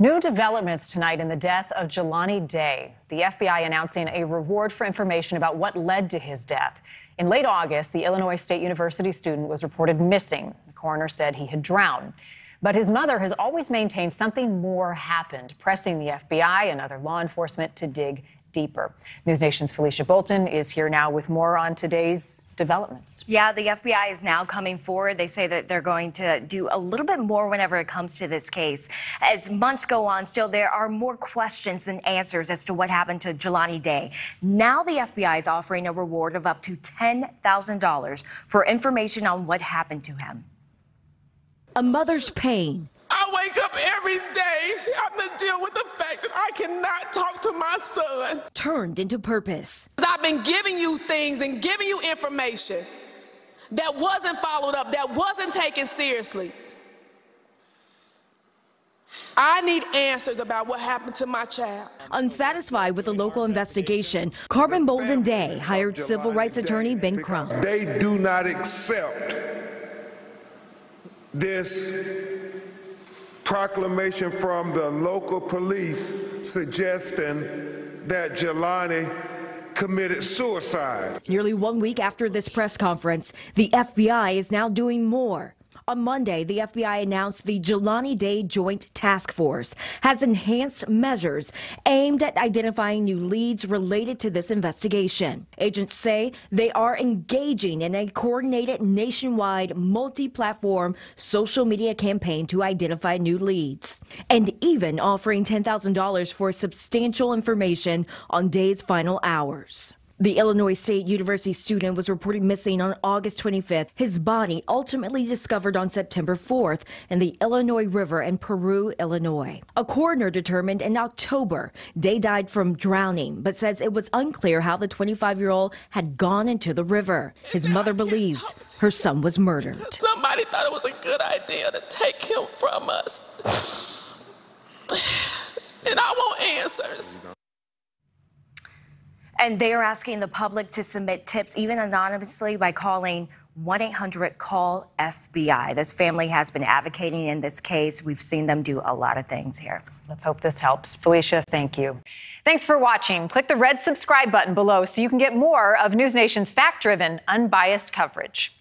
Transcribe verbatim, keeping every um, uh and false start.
New developments tonight in the death of Jelani Day. The F B I announcing a reward for information about what led to his death. In late August, the Illinois State University student was reported missing. The coroner said he had drowned. But his mother has always maintained something more happened, pressing the F B I and other law enforcement to dig deeper. NewsNation's Felicia Bolton is here now with more on today's developments. Yeah, the F B I is now coming forward. They say that they're going to do a little bit more whenever it comes to this case. As months go on, still there are more questions than answers as to what happened to Jelani Day. Now the F B I is offering a reward of up to ten thousand dollars for information on what happened to him. A mother's pain. I wake up every day having to deal with the fact that I cannot talk to my son. Turned into purpose. I've been giving you things and giving you information that wasn't followed up, that wasn't taken seriously. I need answers about what happened to my child. Unsatisfied with the local investigation, Carmen Bolden Day hired civil rights attorney Ben Crump. They do not accept this proclamation from the local police suggesting that Jelani committed suicide. Nearly one week after this press conference, the F B I is now doing more. On Monday, the F B I announced the Jelani Day Joint Task Force has enhanced measures aimed at identifying new leads related to this investigation. Agents say they are engaging in a coordinated nationwide multi-platform social media campaign to identify new leads, and even offering ten thousand dollars for substantial information on Day's final hours. The Illinois State University student was reported missing on August twenty-fifth. His body ultimately discovered on September fourth in the Illinois River in Peru, Illinois. A coroner determined in October Day died from drowning, but says it was unclear how the twenty-five-year-old had gone into the river. His mother believes her son was murdered. Somebody thought it was a good idea to take him from us. And I want answers. And they are asking the public to submit tips, even anonymously, by calling one eight hundred call F B I. This family has been advocating in this case. We've seen them do a lot of things here. Let's hope this helps. Felicia, thank you. Thanks for watching. Click the red subscribe button below so you can get more of NewsNation's fact-driven, unbiased coverage.